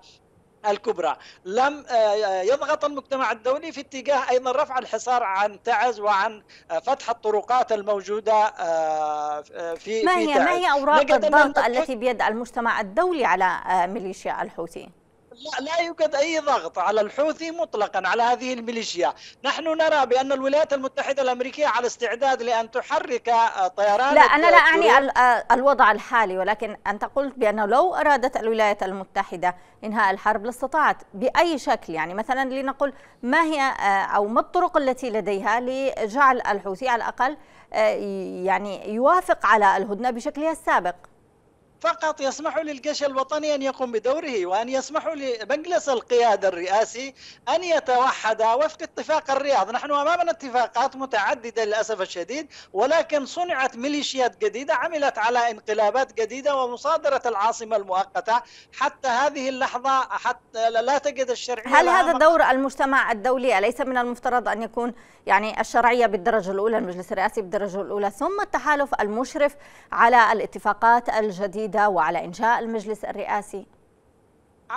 الكبرى. لم يضغط المجتمع الدولي في اتجاه أيضا رفع الحصار عن تعز وعن فتح الطرقات الموجودة في, في ما هي تعز. ما هي أوراق الضغط التي بيد المجتمع الدولي على ميليشيا الحوثي؟ لا, لا يوجد أي ضغط على الحوثي مطلقا على هذه الميليشيا. نحن نرى بأن الولايات المتحدة الأمريكية على استعداد لأن تحرك طيران. لا أنا لا أعني الوضع الحالي، ولكن أنت قلت بأنه لو أرادت الولايات المتحدة إنهاء الحرب لاستطاعت بأي شكل، يعني مثلا لنقل ما هي أو ما الطرق التي لديها لجعل الحوثي على الأقل يعني يوافق على الهدنة بشكلها السابق؟ فقط يسمح للجيش الوطني أن يقوم بدوره، وأن يسمح لمجلس القيادة الرئاسي أن يتوحد وفق اتفاق الرياض. نحن أمامنا اتفاقات متعددة للأسف الشديد، ولكن صنعت ميليشيات جديدة عملت على انقلابات جديدة ومصادرة العاصمة المؤقتة. حتى هذه اللحظة حتى لا تجد الشرعية. هل هذا دور المجتمع الدولي؟ أليس من المفترض أن يكون يعني الشرعية بالدرجة الأولى، المجلس الرئاسي بالدرجة الأولى، ثم التحالف المشرف على الاتفاقات الجديدة وعلى إنشاء المجلس الرئاسي؟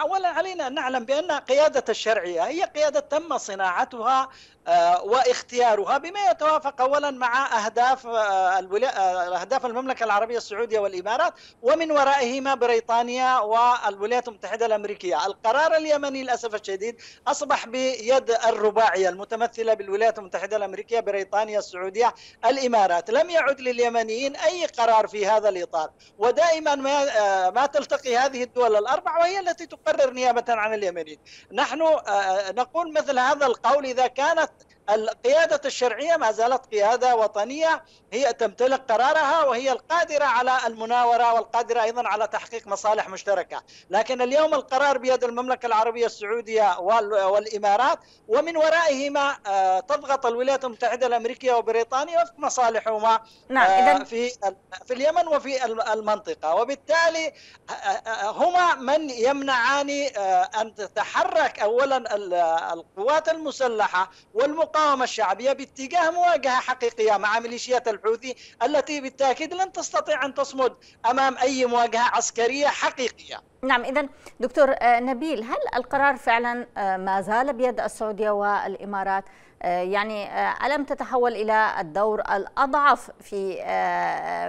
أولا علينا أن نعلم بأن قيادة الشرعية هي قيادة تم صناعتها واختيارها بما يتوافق أولا مع أهداف أهداف المملكة العربية السعودية والإمارات، ومن ورائهما بريطانيا والولايات المتحدة الأمريكية. القرار اليمني للأسف الشديد أصبح بيد الرباعية المتمثلة بالولايات المتحدة الأمريكية، بريطانيا، السعودية، الإمارات. لم يعد لليمنيين أي قرار في هذا الإطار، ودائما ما, ما تلتقي هذه الدول الأربع وهي التي تقرر نيابة عن اليمنيين. نحن نقول مثل هذا القول إذا كانت القيادة الشرعية ما زالت قيادة وطنية هي تمتلك قرارها وهي القادرة على المناورة والقادرة أيضا على تحقيق مصالح مشتركة، لكن اليوم القرار بيد المملكة العربية السعودية والإمارات ومن ورائهما تضغط الولايات المتحدة الأمريكية وبريطانيا وفق مصالحهما في في اليمن وفي المنطقة، وبالتالي هما من يمنعان أن تتحرك أولا القوات المسلحة والمقاومة المقاومة الشعبية باتجاه مواجهة حقيقية مع ميليشيات الحوثي التي بالتأكيد لن تستطيع أن تصمد أمام أي مواجهة عسكرية حقيقية. نعم، إذن دكتور نبيل، هل القرار فعلا ما زال بيد السعودية والإمارات؟ يعني ألم تتحول إلى الدور الأضعف في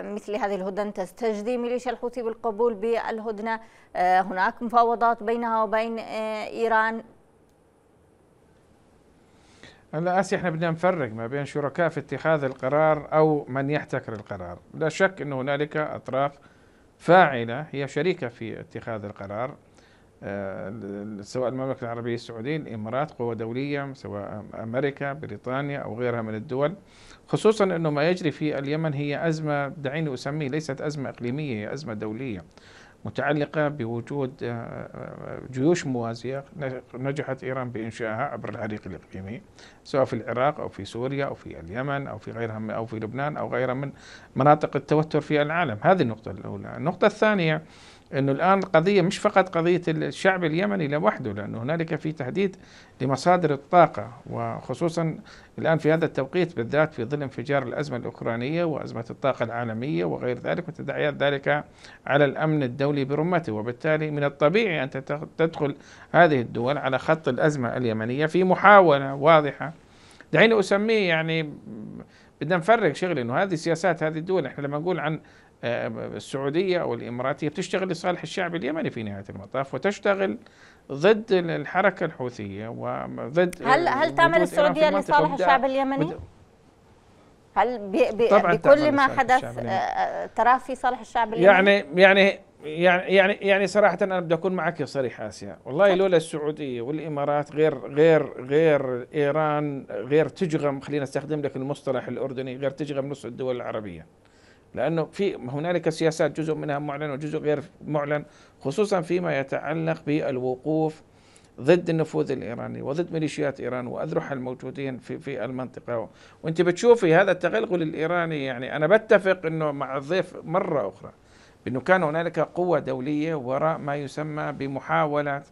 مثل هذه الهدنة؟ تستجدي ميليشيا الحوثي بالقبول بالهدنة، هناك مفاوضات بينها وبين إيران. هلا آسيا، احنا بدنا نفرق ما بين شركاء في اتخاذ القرار أو من يحتكر القرار. لا شك أن هنالك أطراف فاعلة هي شريكة في اتخاذ القرار، سواء المملكة العربية السعودية، الإمارات، قوة دولية، سواء أمريكا، بريطانيا أو غيرها من الدول، خصوصا أنه ما يجري في اليمن هي أزمة، دعيني أسميه ليست أزمة إقليمية، هي أزمة دولية متعلقة بوجود جيوش موازية نجحت إيران بإنشائها عبر الحريق الإقليمي، سواء في العراق أو في سوريا أو في اليمن أو في غيرها أو في لبنان أو غيرها من مناطق التوتر في العالم. هذه النقطة الأولى. النقطة الثانية أنه الآن القضية مش فقط قضية الشعب اليمني لوحده، لأنه هنالك في تهديد لمصادر الطاقة، وخصوصا الآن في هذا التوقيت بالذات في ظل انفجار الأزمة الأوكرانية وأزمة الطاقة العالمية وغير ذلك وتداعيات ذلك على الأمن الدولي برمته، وبالتالي من الطبيعي أن تدخل هذه الدول على خط الأزمة اليمنية في محاولة واضحة، دعيني أسميه، يعني بدنا نفرق شغل، إنه هذه سياسات هذه الدول. إحنا لما نقول عن السعودية أو الإماراتية بتشتغل لصالح الشعب اليمني في نهاية المطاف وتشتغل ضد الحركة الحوثية وضد. هل هل تعمل السعودية لصالح الشعب اليمني؟ هل بي بي بكل ما حدث تراه في صالح الشعب اليمني؟ يعني يعني يعني يعني يعني صراحة أنا بدي أكون معك يا صريح آسيا، والله لولا السعودية والإمارات غير غير غير إيران غير تجغم، خلينا نستخدم لك المصطلح الأردني، غير تجغم نصف الدول العربية، لأنه في هنالك سياسات جزء منها معلن وجزء غير معلن، خصوصا فيما يتعلق بالوقوف ضد النفوذ الإيراني وضد ميليشيات إيران وأذرعها الموجودين في في المنطقة. وأنت بتشوفي هذا التغلغل الإيراني، يعني أنا بتفق إنه مع الضيف مرة أخرى بأنه كان هنالك قوة دولية وراء ما يسمى بمحاولة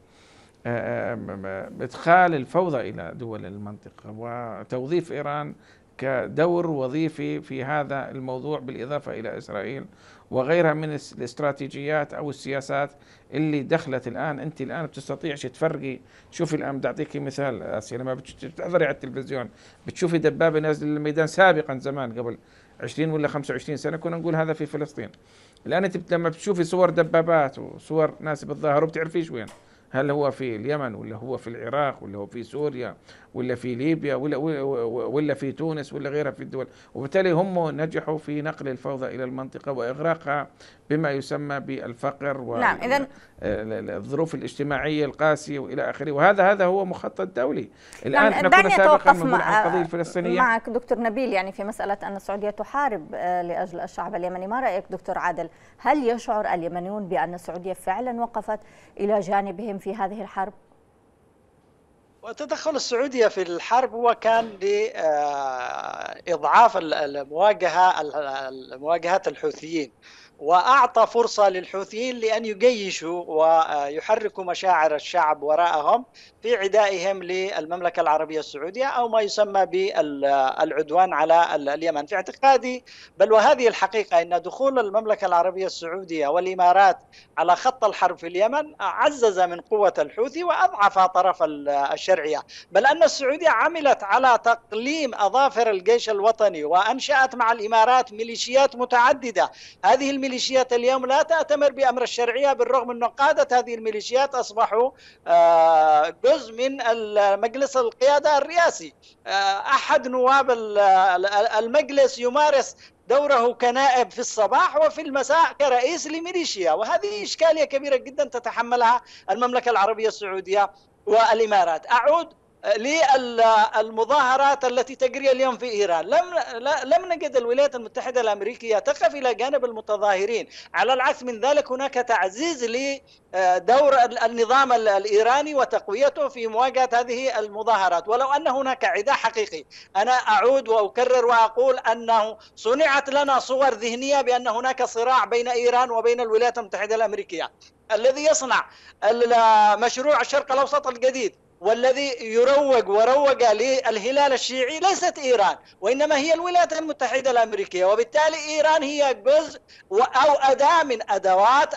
إدخال الفوضى إلى دول المنطقة وتوظيف إيران كدور وظيفي في هذا الموضوع، بالإضافة إلى إسرائيل وغيرها من الاستراتيجيات أو السياسات اللي دخلت الآن. أنت الآن ما بتستطيعش تفرقي. شوفي الآن بدي أعطيكي مثال آسيا، لما بتحضري على التلفزيون بتشوفي دبابة نازلة للميدان. سابقا زمان قبل عشرين ولا خمسة وعشرين سنة كنا نقول هذا في فلسطين، الآن أنت لما بتشوفي صور دبابات وصور ناس بالظاهر وبتعرفيش وين، هل هو في اليمن ولا هو في العراق ولا هو في سوريا ولا في ليبيا ولا ولا في تونس ولا غيرها في الدول. وبالتالي هم نجحوا في نقل الفوضى الى المنطقه واغراقها بما يسمى بالفقر والظروف الاجتماعيه القاسيه والى اخره، وهذا هذا هو مخطط دولي الان. احنا كنا سابقا نقول عن القضيه الفلسطينيه. معك دكتور نبيل، يعني في مساله ان السعوديه تحارب لاجل الشعب اليمني، ما رايك دكتور عادل؟ هل يشعر اليمنيون بان السعوديه فعلا وقفت الى جانبهم في هذه الحرب؟ وتدخل السعودية في الحرب هو كان لإضعاف المواجهة مواجهة الحوثيين، وأعطى فرصة للحوثيين لأن يجيشوا ويحركوا مشاعر الشعب وراءهم في عدائهم للمملكة العربية السعودية أو ما يسمى بالعدوان على اليمن. في اعتقادي بل وهذه الحقيقة أن دخول المملكة العربية السعودية والإمارات على خط الحرب في اليمن عزز من قوة الحوثي وأضعف طرف الشرعية، بل أن السعودية عملت على تقليم أظافر الجيش الوطني وأنشأت مع الإمارات ميليشيات متعددة. هذه الميليشيات اليوم لا تأتمر بأمر الشرعية، بالرغم أن قادة هذه الميليشيات أصبحوا جزء من مجلس القيادة الرئاسي. أحد نواب المجلس يمارس دوره كنائب في الصباح وفي المساء كرئيس لميليشيا، وهذه إشكالية كبيرة جدا تتحملها المملكة العربية السعودية والإمارات. أعود للمظاهرات التي تجري اليوم في إيران. لم لم نجد الولايات المتحدة الأمريكية تقف إلى جانب المتظاهرين، على العكس من ذلك هناك تعزيز لدور النظام الإيراني وتقويته في مواجهة هذه المظاهرات، ولو أن هناك عداء حقيقي. أنا أعود وأكرر وأقول أنه صنعت لنا صور ذهنية بأن هناك صراع بين إيران وبين الولايات المتحدة الأمريكية. الذي يصنع مشروع الشرق الأوسط الجديد والذي يروج وروج للهلال الشيعي ليست إيران، وإنما هي الولايات المتحدة الأمريكية، وبالتالي إيران هي جزء أو أداة من أدوات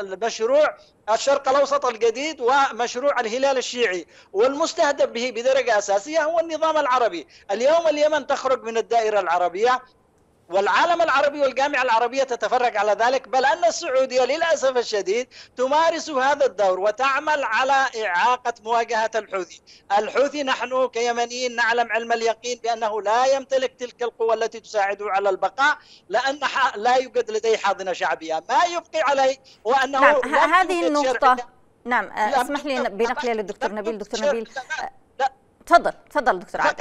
المشروع الشرق الأوسط الجديد ومشروع الهلال الشيعي، والمستهدف به بدرجة أساسية هو النظام العربي. اليوم اليمن تخرج من الدائرة العربية، والعالم العربي والجامعة العربية تتفرج على ذلك، بل أن السعودية للأسف الشديد تمارس هذا الدور وتعمل على إعاقة مواجهة الحوثي. الحوثي نحن كيمنيين نعلم علم اليقين بأنه لا يمتلك تلك القوة التي تساعده على البقاء، لأن لا يوجد لديه حاضنة شعبية. ما يبقي عليه هو أنه نعم هذه النقطة. نعم اسمح لي بنقلها للدكتور نبيل. دكتور نبيل تفضل تفضل دكتور عادل.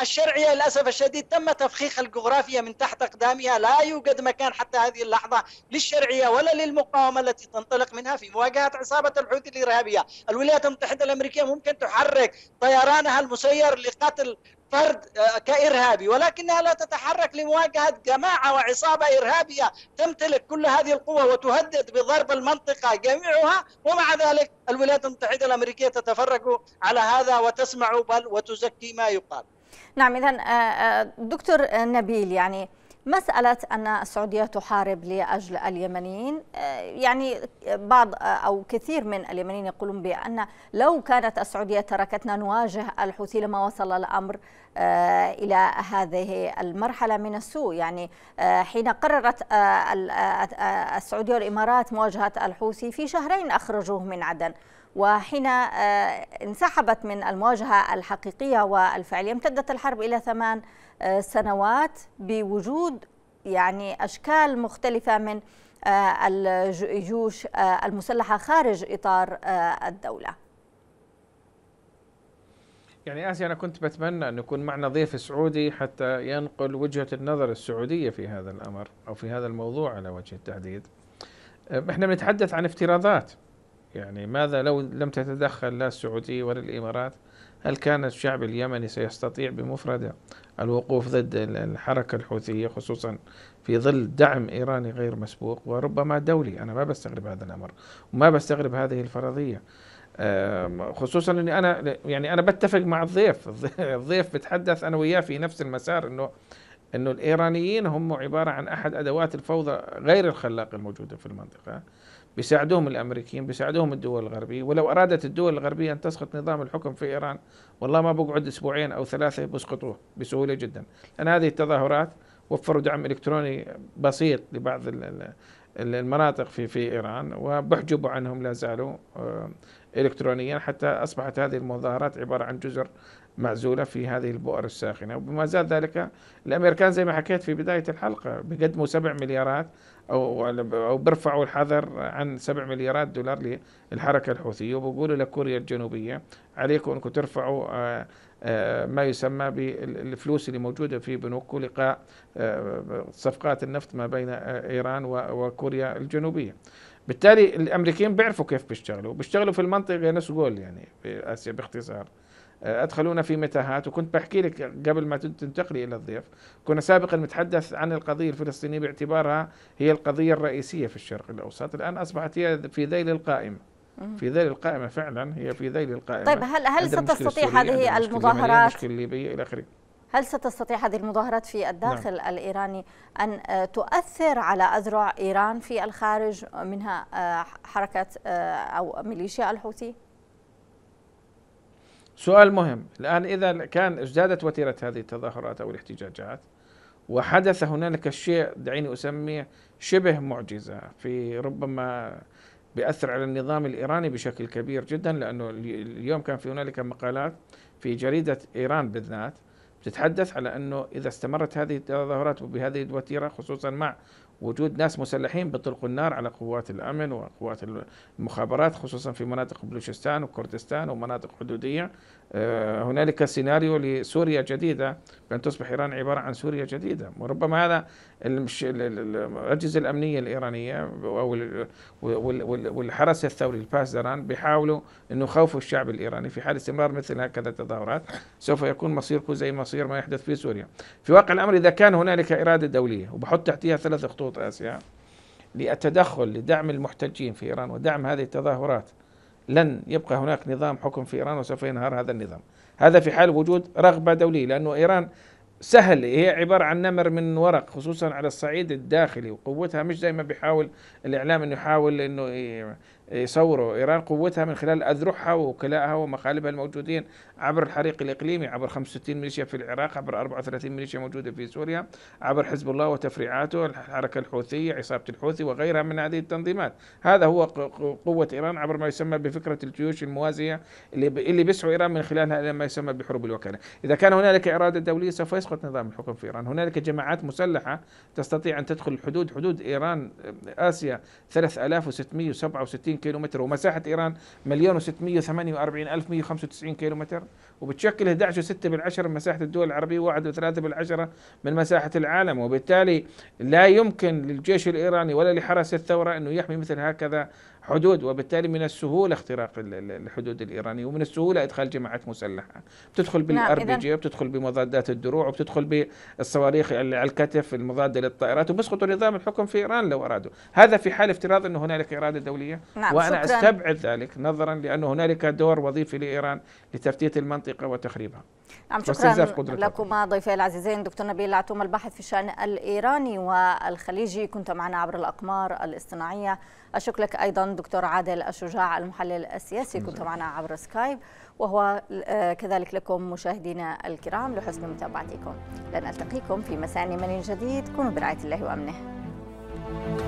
الشرعية للأسف الشديد تم تفخيخ الجغرافيا من تحت أقدامها، لا يوجد مكان حتى هذه اللحظة للشرعية ولا للمقاومة التي تنطلق منها في مواجهة عصابة الحوثي الإرهابية. الولايات المتحدة الأمريكية ممكن تحرك طيرانها المسير لقتل فرد كإرهابي، ولكنها لا تتحرك لمواجهة جماعة وعصابة إرهابية تمتلك كل هذه القوة وتهدد بضرب المنطقة جميعها، ومع ذلك الولايات المتحدة الأمريكية تتفرج على هذا وتسمع بل وتزكي ما يقال. نعم إذن دكتور نبيل، يعني مسألة أن السعودية تحارب لأجل اليمنيين، يعني بعض أو كثير من اليمنيين يقولون بأن لو كانت السعودية تركتنا نواجه الحوثي لما وصل الأمر إلى هذه المرحلة من السوء. يعني حين قررت السعودية والإمارات مواجهة الحوثي في شهرين أخرجوه من عدن، وحين انسحبت من المواجهة الحقيقية والفعلية امتدت الحرب إلى ثمان سنوات بوجود يعني أشكال مختلفة من الجيوش المسلحة خارج إطار الدولة. يعني آسيا أنا كنت بتمنى أن يكون معنا ضيف سعودي حتى ينقل وجهة النظر السعودية في هذا الأمر أو في هذا الموضوع على وجه التحديد. إحنا بنتحدث عن افتراضات، يعني ماذا لو لم تتدخل لا السعودية ولا الإمارات؟ هل كان الشعب اليمني سيستطيع بمفرده الوقوف ضد الحركة الحوثية، خصوصا في ظل دعم إيراني غير مسبوق وربما دولي؟ أنا ما بستغرب هذا الأمر وما بستغرب هذه الفرضية، خصوصا أني أنا يعني أنا بتفق مع الضيف. الضيف بتحدث أنا وياه في نفس المسار، أنه أنه الإيرانيين هم عبارة عن أحد أدوات الفوضى غير الخلاقة الموجودة في المنطقة. بيساعدوهم الامريكيين، بيساعدوهم الدول الغربيه، ولو ارادت الدول الغربيه ان تسقط نظام الحكم في ايران والله ما بقعد اسبوعين او ثلاثه بيسقطوه بسهوله جدا، لان هذه التظاهرات وفروا دعم الكتروني بسيط لبعض المناطق في في ايران وبحجبوا عنهم لا زالوا الكترونيا، حتى اصبحت هذه المظاهرات عباره عن جزر معزوله في هذه البؤر الساخنه. وبما زاد ذلك الامريكان زي ما حكيت في بدايه الحلقه بيقدموا سبع مليارات او او بيرفعوا الحظر عن سبع مليارات دولار للحركه الحوثيه، وبقولوا لكوريا الجنوبيه عليكم انكم ترفعوا ما يسمى بالفلوس اللي موجوده في بنوكو لقاء صفقات النفط ما بين ايران وكوريا الجنوبيه. بالتالي الامريكيين بيعرفوا كيف بيشتغلوا، بيشتغلوا في المنطقه نفس جول يعني في اسيا باختصار. أدخلونا في متاهات، وكنت بحكي لك قبل ما تنتقلي إلى الضيف كنا سابقا نتحدث عن القضية الفلسطينية باعتبارها هي القضية الرئيسية في الشرق الأوسط، الآن أصبحت هي في ذيل القائمة، في ذيل القائمة فعلا هي في ذيل القائمة. طيب هل هل ستستطيع هذه المظاهرات، هل ستستطيع هذه المظاهرات في الداخل نعم. الإيراني أن تؤثر على أذرع إيران في الخارج، منها حركة أو ميليشيا الحوثي؟ سؤال مهم. الآن إذا كان ازدادت وتيرة هذه التظاهرات أو الاحتجاجات وحدث هنالك الشيء دعيني أسميه شبه معجزة في ربما بيأثر على النظام الإيراني بشكل كبير جدا، لأنه اليوم كان في هنالك مقالات في جريدة إيران بالذات بتتحدث على أنه إذا استمرت هذه التظاهرات وبهذه الوتيرة خصوصا مع وجود ناس مسلحين بيطلقوا النار على قوات الأمن وقوات المخابرات، خصوصا في مناطق بلوشستان وكردستان ومناطق حدودية. هنالك سيناريو لسوريا جديدة، بأن تصبح إيران عبارة عن سوريا جديدة، وربما هذا الأجهزة الأمنية الإيرانية والحرس الثوري البازدران بيحاولوا أن يخوفوا الشعب الإيراني. في حال استمرار مثل هكذا التظاهرات سوف يكون مصيركم زي مصير ما يحدث في سوريا. في واقع الأمر إذا كان هنالك إرادة دولية، وبحط تحتها ثلاث خطوط آسيا للتدخل لدعم المحتجين في إيران ودعم هذه التظاهرات، لن يبقى هناك نظام حكم في إيران وسوف ينهار هذا النظام. هذا في حال وجود رغبة دولية، لأنه إيران سهل، هي عبارة عن نمر من ورق خصوصا على الصعيد الداخلي، وقوتها مش زي ما بيحاول الإعلام أنه يحاول أنه يصوروا. إيران قوتها من خلال أذرعها ووكلائها ومخالبها الموجودين عبر الحريق الإقليمي، عبر خمسة وستين ميليشيا في العراق، عبر أربعة وثلاثين ميليشيا موجودة في سوريا، عبر حزب الله وتفريعاته، الحركة الحوثية، عصابة الحوثي وغيرها من هذه التنظيمات. هذا هو قوة إيران عبر ما يسمى بفكرة الجيوش الموازية اللي اللي بيسعوا إيران من خلالها إلى ما يسمى بحروب الوكالة. إذا كان هنالك إرادة دولية سوف يسقط نظام الحكم في إيران. هنالك جماعات مسلحة تستطيع أن تدخل الحدود، حدود إيران آسيا ثلاثة آلاف وستمئة وسبعة وستين كيلومتر، ومساحة إيران مليون وستمئة وثمانية وأربعين ألف مئة وخمسة وتسعين كيلومتر، وبتشكل إحدى عشر وستة بالعشرة من مساحة الدول العربية، وواحد وثلاثة بالعشرة من مساحة العالم. وبالتالي لا يمكن للجيش الإيراني ولا لحرس الثورة أنه يحمي مثل هكذا حدود، وبالتالي من السهولة اختراق الحدود الإيرانية، ومن السهولة إدخال جماعات مسلحة بتدخل بالار بي جي، بتدخل بمضادات الدروع، وبتدخل بالصواريخ على الكتف المضادة للطائرات، وبيسقطوا نظام الحكم في إيران لو أرادوا. هذا في حال افتراض أن هنالك إرادة دولية. نعم، وأنا شكراً. أستبعد ذلك نظرا لأن هنالك دور وظيفي لإيران لتفتيت المنطقة وتخريبها. نعم، شكرا لكما ضيفي العزيزين دكتور نبيل العتوم الباحث في الشأن الإيراني والخليجي، كنت معنا عبر الأقمار الاصطناعية. أشكرك أيضا دكتور عادل الشجاع المحلل السياسي، كنت معنا عبر سكايب، وهو كذلك لكم مشاهدينا الكرام لحسن متابعتكم. لنلتقيكم في مساء من جديد، كونوا برعاية الله وأمنه.